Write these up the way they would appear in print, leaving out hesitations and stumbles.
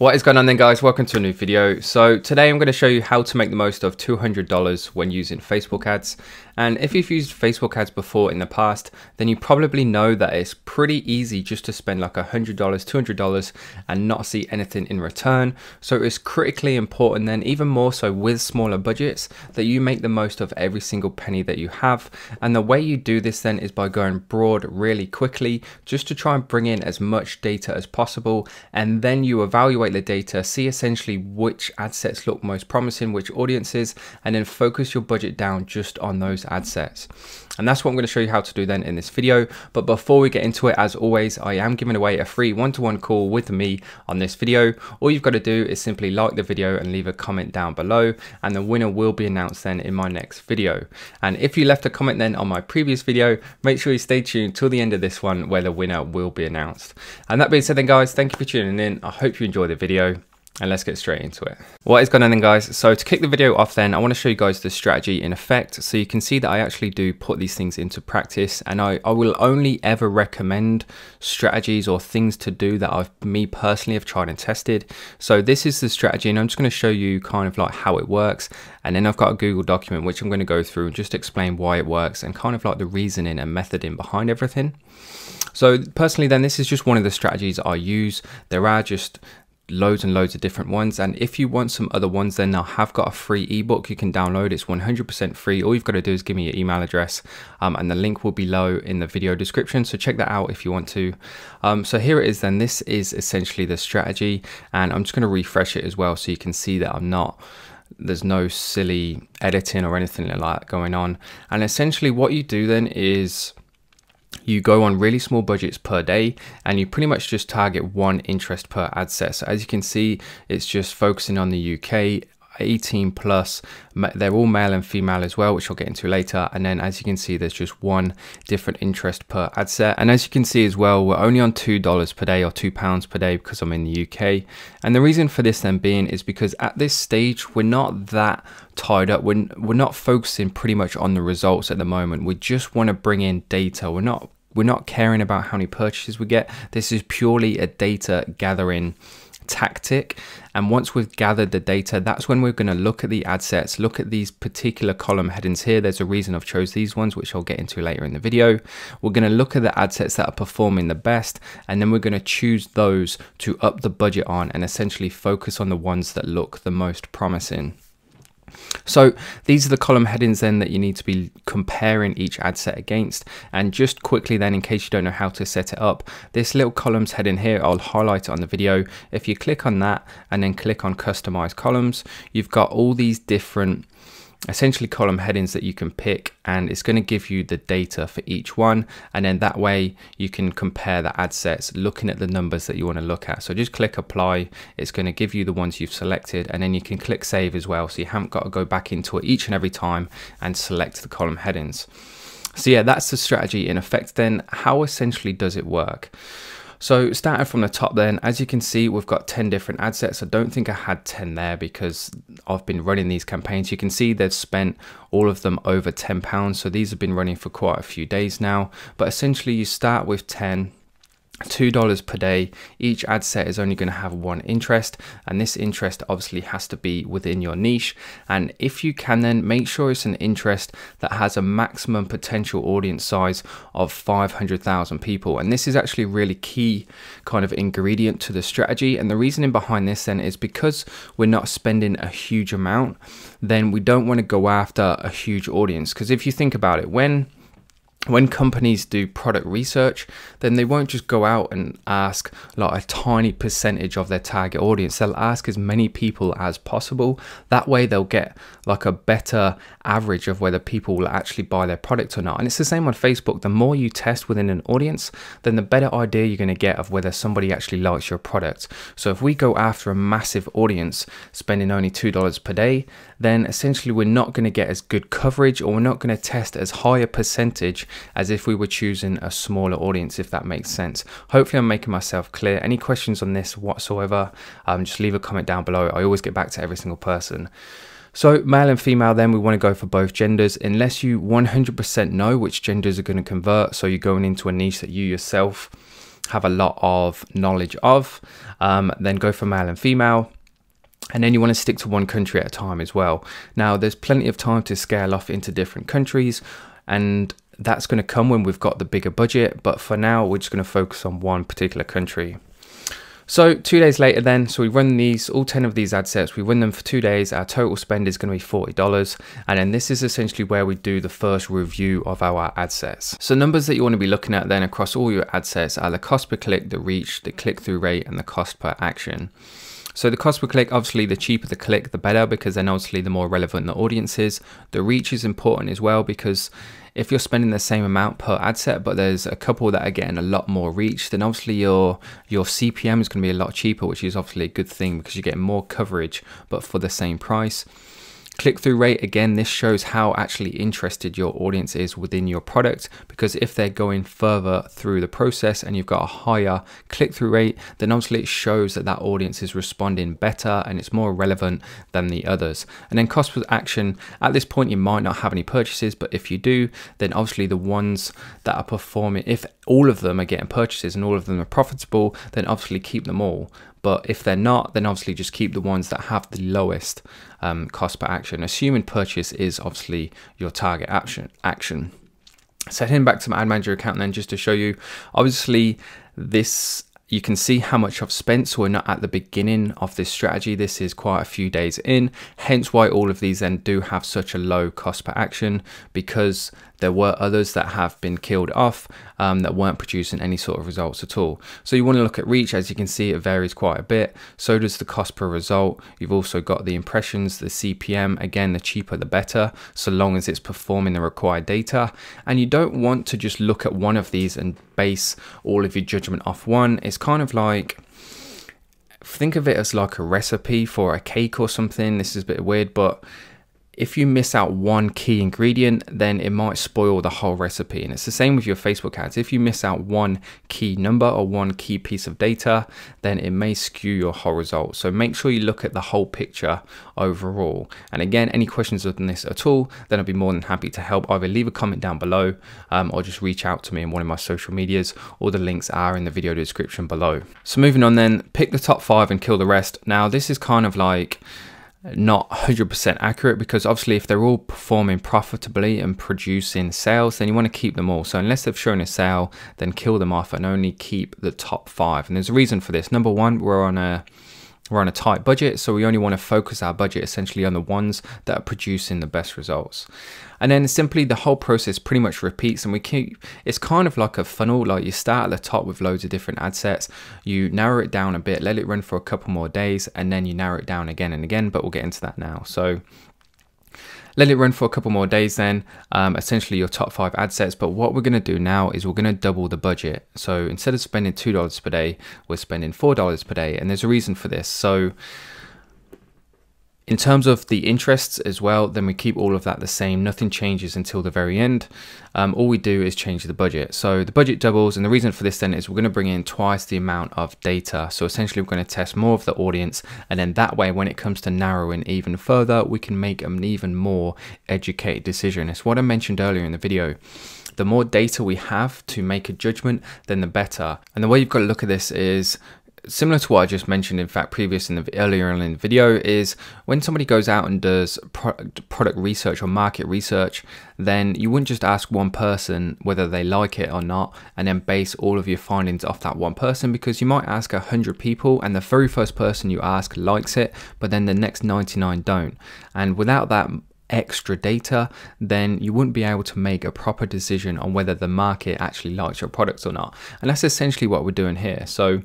What is going on then, guys? Welcome to a new video. So today I'm going to show you how to make the most of $200 when using Facebook ads. And if you've used Facebook ads before in the past, then you probably know that it's pretty easy just to spend like $100, $200 and not see anything in return. So it's critically important then, even more so with smaller budgets, that you make the most of every single penny that you have. And the way you do this then is by going broad really quickly, just to try and bring in as much data as possible. And then you evaluate the data, see essentially which ad sets look most promising, which audiences, and then focus your budget down just on those ad sets. And that's what I'm going to show you how to do then in this video. But before we get into it, as always, I am giving away a free one-to-one call with me on this video. All you've got to do is simply like the video and leave a comment down below, and the winner will be announced then in my next video. And if you left a comment then on my previous video, make sure you stay tuned till the end of this one where the winner will be announced. And that being said then, guys, thank you for tuning in. I hope you enjoy the video, and let's get straight into it. What is going on then, guys? So to kick the video off then, I want to show you guys the strategy in effect. So you can see that I actually do put these things into practice, and I will only ever recommend strategies or things to do that me personally have tried and tested. So this is the strategy, and I'm just going to show you kind of like how it works. And then I've got a Google document, which I'm going to go through and just explain why it works and kind of like the reasoning and methoding behind everything. So personally then, this is just one of the strategies I use. There are just loads and loads of different ones, and if you want some other ones then I have got a free ebook you can download. It's 100% free. All you've got to do is give me your email address, and the link will be below in the video description, so check that out if you want to. So here it is then. This is essentially the strategy, and I'm just going to refresh it as well so you can see that there's no silly editing or anything like that going on. And essentially what you do then is you go on really small budgets per day, and you pretty much just target one interest per ad set. So as you can see, it's just focusing on the UK, 18 plus, they're all male and female as well, which I'll get into later. And then as you can see, there's just one different interest per ad set. And as you can see as well, we're only on $2 per day or £2 per day because I'm in the UK. And the reason for this then being is because at this stage, we're not that tied up. We're not focusing pretty much on the results at the moment. We just want to bring in data. We're not caring about how many purchases we get. This is purely a data gathering tactic, and once we've gathered the data, that's when we're going to look at the ad sets, look at these particular column headings here. There's a reason I've chose these ones, which I'll get into later in the video. We're going to look at the ad sets that are performing the best, and then we're going to choose those to up the budget on and essentially focus on the ones that look the most promising. So these are the column headings then that you need to be comparing each ad set against. And just quickly then, in case you don't know how to set it up, this little columns heading here, I'll highlight it on the video. If you click on that and then click on customize columns, you've got all these different essentially column headings that you can pick, and it's going to give you the data for each one, and then that way you can compare the ad sets looking at the numbers that you want to look at. So just click apply, it's going to give you the ones you've selected, and then you can click save as well, so you haven't got to go back into it each and every time and select the column headings. So yeah, that's the strategy in effect then. How essentially does it work? So starting from the top then, as you can see, we've got 10 different ad sets. I don't think I had 10 there because I've been running these campaigns. You can see they've spent all of them over £10. So these have been running for quite a few days now, but essentially you start with 10. $2 per day. Each ad set is only going to have one interest, and this interest obviously has to be within your niche. And if you can then make sure it's an interest that has a maximum potential audience size of 500,000 people. And this is actually a really key kind of ingredient to the strategy. And the reasoning behind this then is because we're not spending a huge amount, then we don't want to go after a huge audience. Because if you think about it, when companies do product research, then they won't just go out and ask like a tiny percentage of their target audience. They'll ask as many people as possible. That way they'll get like a better average of whether people will actually buy their product or not. And it's the same on Facebook. The more you test within an audience, then the better idea you're going to get of whether somebody actually likes your product. So if we go after a massive audience spending only $2 per day, then essentially we're not going to get as good coverage, or we're not going to test as high a percentage as if we were choosing a smaller audience, if that makes sense. Hopefully I'm making myself clear. Any questions on this whatsoever, just leave a comment down below. I always get back to every single person. So male and female then, we want to go for both genders, unless you 100% know which genders are going to convert. So you're going into a niche that you yourself have a lot of knowledge of, then go for male and female. And then you want to stick to one country at a time as well. Now, there's plenty of time to scale off into different countries, and that's going to come when we've got the bigger budget. But for now, we're just going to focus on one particular country. So 2 days later then, so we run these, all 10 of these ad sets, we run them for 2 days. Our total spend is going to be $40. And then this is essentially where we do the first review of our ad sets. So numbers that you want to be looking at then across all your ad sets are the cost per click, the reach, the click-through rate, and the cost per action. So the cost per click, obviously the cheaper the click, the better, because then obviously the more relevant the audience is. The reach is important as well, because if you're spending the same amount per ad set, but there's a couple that are getting a lot more reach, then obviously your CPM is going to be a lot cheaper, which is obviously a good thing because you're getting more coverage, but for the same price. Click-through rate, again, this shows how actually interested your audience is within your product, because if they're going further through the process and you've got a higher click-through rate, then obviously it shows that that audience is responding better and it's more relevant than the others. And then cost per action, at this point you might not have any purchases, but if you do, then obviously the ones that are performing, if all of them are getting purchases and all of them are profitable, then obviously keep them all. But if they're not, then obviously just keep the ones that have the lowest cost per action, assuming purchase is obviously your target action. So heading back to my ad manager account then, just to show you, obviously this, you can see how much I've spent, so we're not at the beginning of this strategy. This is quite a few days in, hence why all of these then do have such a low cost per action, because there were others that have been killed off that weren't producing any sort of results at all. So you want to look at reach. As you can see, it varies quite a bit. So does the cost per result. You've also got the impressions, the CPM. Again, the cheaper the better, so long as it's performing the required data. And you don't want to just look at one of these and base all of your judgment off one. It's kind of like, think of it as like a recipe for a cake or something. This is a bit weird, but if you miss out one key ingredient, then it might spoil the whole recipe. And it's the same with your Facebook ads. If you miss out one key number or one key piece of data, then it may skew your whole result. So make sure you look at the whole picture overall. And again, any questions on this at all, then I'll be more than happy to help. Either leave a comment down below or just reach out to me in one of my social medias. All the links are in the video description below. So moving on then, pick the top 5 and kill the rest. Now this is kind of like not 100% accurate, because obviously if they're all performing profitably and producing sales, then you want to keep them all. So unless they've shown a sale, then kill them off and only keep the top 5. And there's a reason for this. Number one, we're on a tight budget, so we only want to focus our budget essentially on the ones that are producing the best results. And then simply the whole process pretty much repeats, and we keep, it's kind of like a funnel. Like you start at the top with loads of different ad sets, you narrow it down a bit, let it run for a couple more days, and then you narrow it down again and again, but we'll get into that now. So let it run for a couple more days then, essentially your top 5 ad sets. But what we're going to do now is we're going to double the budget. So instead of spending $2 per day, we're spending $4 per day. And there's a reason for this. So in terms of the interests as well, then we keep all of that the same. Nothing changes until the very end. All we do is change the budget. So the budget doubles, and the reason for this then is we're going to bring in twice the amount of data. So essentially we're going to test more of the audience, and then that way when it comes to narrowing even further, we can make an even more educated decision. It's what I mentioned earlier in the video. The more data we have to make a judgment, then the better. And the way you've got to look at this is similar to what I just mentioned, in fact, earlier in the video, is when somebody goes out and does product research or market research, then you wouldn't just ask one person whether they like it or not and then base all of your findings off that one person, because you might ask 100 people and the very first person you ask likes it, but then the next 99 don't. And without that extra data, then you wouldn't be able to make a proper decision on whether the market actually likes your products or not. And that's essentially what we're doing here. So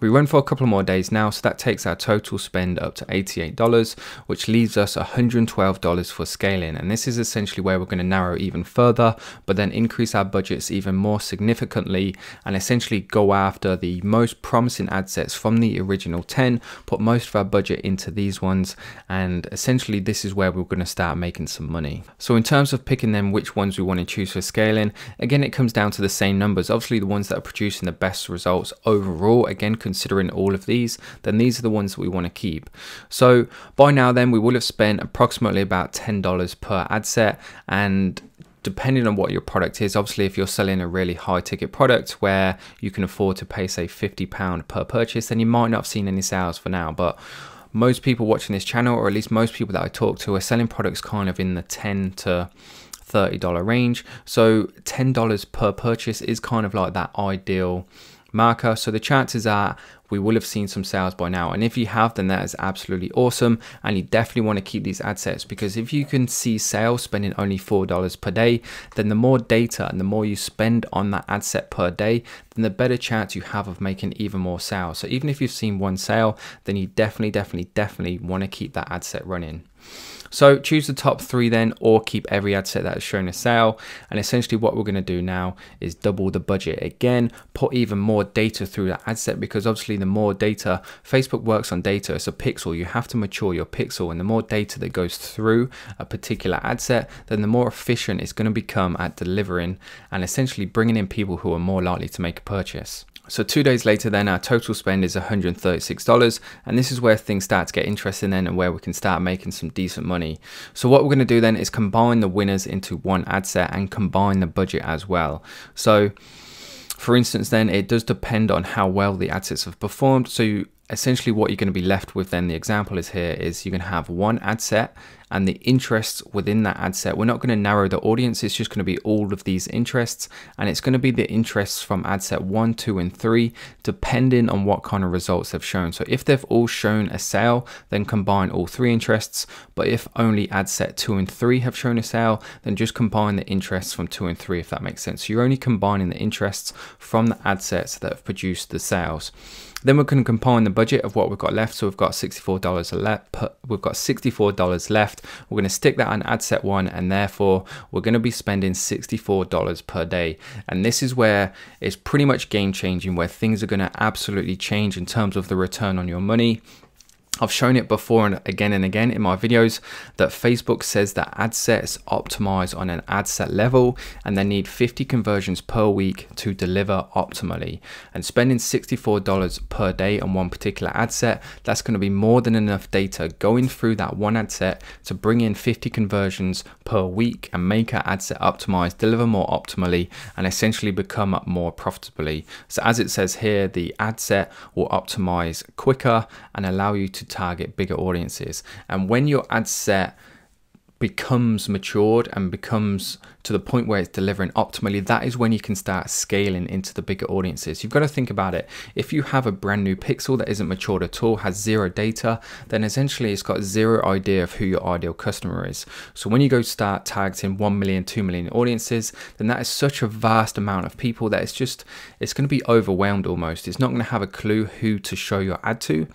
we run for a couple more days now, so that takes our total spend up to $88, which leaves us $112 for scaling. And this is essentially where we're going to narrow even further, but then increase our budgets even more significantly and essentially go after the most promising ad sets from the original 10, put most of our budget into these ones, and essentially this is where we're going to start making some money. So in terms of picking them, which ones we want to choose for scaling, again, it comes down to the same numbers. Obviously the ones that are producing the best results overall, again, considering all of these, then these are the ones that we want to keep. So by now then we will have spent approximately about $10 per ad set, and depending on what your product is. Obviously, if you're selling a really high ticket product where you can afford to pay, say, £50 per purchase, then you might not have seen any sales for now. But most people watching this channel, or at least most people that I talk to, are selling products kind of in the $10 to $30 range. So $10 per purchase is kind of like that ideal marker. So the chances are we will have seen some sales by now. And if you have, then that is absolutely awesome. And you definitely want to keep these ad sets, because if you can see sales spending only $4 per day, then the more data and the more you spend on that ad set per day, then the better chance you have of making even more sales. So even if you've seen one sale, then you definitely want to keep that ad set running. So choose the top three then, or keep every ad set that is showing a sale. And essentially what we're going to do now is double the budget again, put even more data through that ad set, because obviously the more data, Facebook works on data, it's a pixel, you have to mature your pixel. And the more data that goes through a particular ad set, then the more efficient it's going to become at delivering and essentially bringing in people who are more likely to make a purchase. So 2 days later then, our total spend is $136, and this is where things start to get interesting then, and where we can start making some decent money. So what we're going to do then is combine the winners into one ad set and combine the budget as well. So for instance then, it does depend on how well the ad sets have performed. So essentially what you're going to be left with then, the example is here, is you're going to have one ad set and the interests within that ad set. We're not going to narrow the audience, it's just going to be all of these interests, and it's going to be the interests from ad set 1, 2, and 3, depending on what kind of results they've shown. So if they've all shown a sale, then combine all three interests. But if only ad set 2 and 3 have shown a sale, then just combine the interests from 2 and 3, if that makes sense. So you're only combining the interests from the ad sets that have produced the sales. Then we're going to combine the budget of what we've got left. So we've got $64 left. We're going to stick that on ad set 1, and therefore we're going to be spending $64 per day. And this is where it's pretty much game changing, where things are going to absolutely change in terms of the return on your money. I've shown it before and again in my videos that Facebook says that ad sets optimize on an ad set level, and they need 50 conversions per week to deliver optimally. And spending $64 per day on one particular ad set, that's going to be more than enough data going through that one ad set to bring in 50 conversions per week and make our ad set optimized, deliver more optimally, and essentially become more profitably. So as it says here, the ad set will optimize quicker and allow you to target bigger audiences. And when your ad set becomes matured and becomes to the point where it's delivering optimally, that is when you can start scaling into the bigger audiences. You've got to think about it. If you have a brand new pixel that isn't matured at all, has zero data, then essentially it's got zero idea of who your ideal customer is. So when you go start targeting 1 million, 2 million audiences, then that is such a vast amount of people that it's going to be overwhelmed almost. It's not going to have a clue who to show your ad to.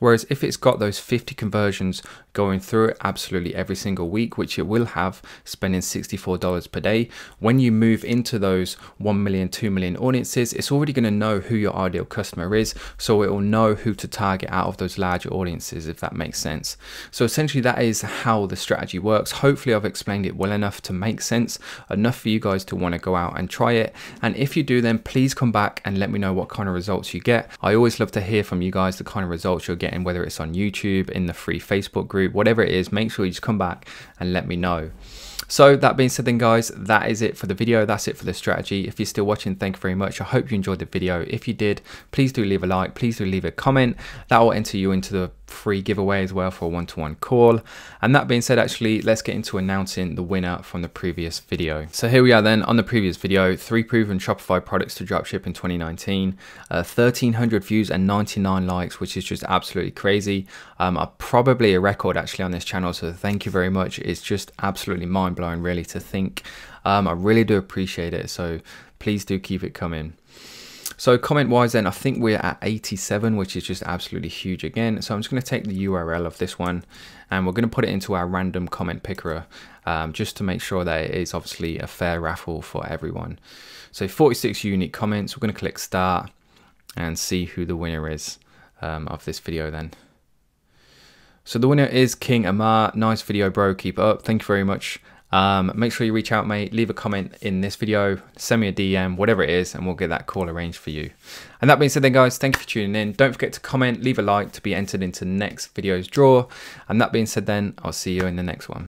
Whereas if it's got those 50 conversions going through it absolutely every single week, which it will have, spending $64 per day, when you move into those 1 million, 2 million audiences, it's already going to know who your ideal customer is. So it will know who to target out of those larger audiences, if that makes sense. So essentially that is how the strategy works. Hopefully I've explained it well enough to make sense, enough for you guys to want to go out and try it. And if you do, then please come back and let me know what kind of results you get. I always love to hear from you guys the kind of results you're getting, and whether it's on YouTube, in the free Facebook group, whatever it is, make sure you just come back and let me know. So that being said then guys, that is it for the video. That's it for the strategy. If you're still watching, thank you very much. I hope you enjoyed the video. If you did, please do leave a like, please do leave a comment. That will enter you into the free giveaway as well for a one-to-one call. And that being said, actually, let's get into announcing the winner from the previous video. So here we are then on the previous video, 3 proven Shopify products to dropship in 2019, 1,300 views and 99 likes, which is just absolutely crazy. Probably a record actually on this channel. So thank you very much. It's just absolutely mind-blowing really to think. I really do appreciate it, so please do keep it coming. So comment wise then, I think we're at 87, which is just absolutely huge again. So I'm just going to take the URL of this one and we're going to put it into our random comment picker, just to make sure that it is obviously a fair raffle for everyone. So 46 unique comments. We're going to click start and see who the winner is of this video then. So the winner is King Amar. Nice video bro, keep up. Thank you very much. Make sure you reach out, mate, leave a comment in this video, send me a DM, whatever it is, and we'll get that call arranged for you. And that being said then guys, thank you for tuning in. Don't forget to comment, leave a like to be entered into next video's draw. And that being said then, I'll see you in the next one.